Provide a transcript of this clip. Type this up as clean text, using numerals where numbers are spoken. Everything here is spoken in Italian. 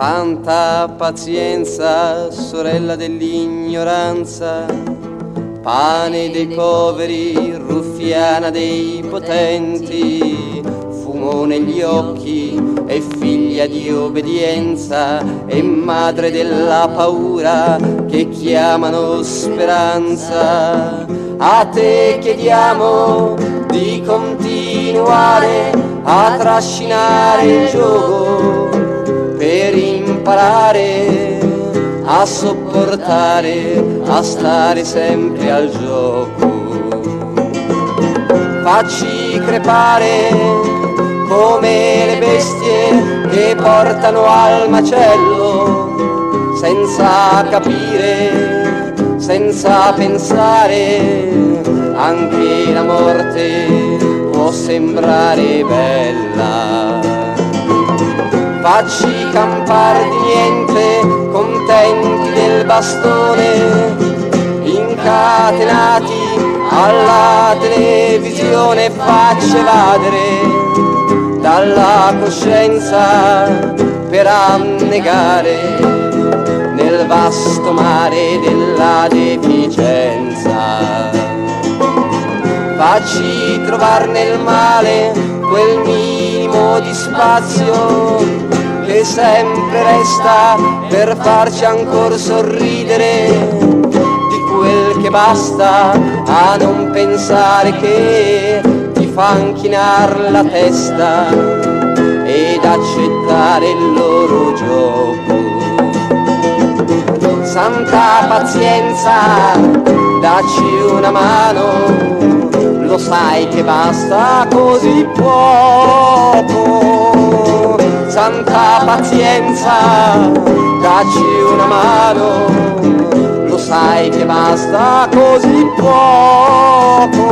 Santa pazienza, sorella dell'ignoranza, pane dei poveri, ruffiana dei potenti, fumo negli occhi e figlia di obbedienza e madre della paura che chiamano speranza. A te chiediamo di continuare a trascinare il giogo per imparare a sopportare, a stare sempre al gioco. Facci crepare come le bestie che portano al macello, senza capire, senza pensare, anche la morte può sembrare bella. Facci campar di niente, contenti del bastone, incatenati alla televisione, facce evadere dalla coscienza per annegare nel vasto mare della deficienza. Facci trovar nel male quel minimo di spazio che sempre resta per farci ancor sorridere, di quel che basta a non pensare che ti fa inchinar la testa ed accettare il loro gioco. Santa pazienza, dacci una mano, lo sai che basta così poco. Santa pazienza, dacci una mano, lo sai che basta così poco.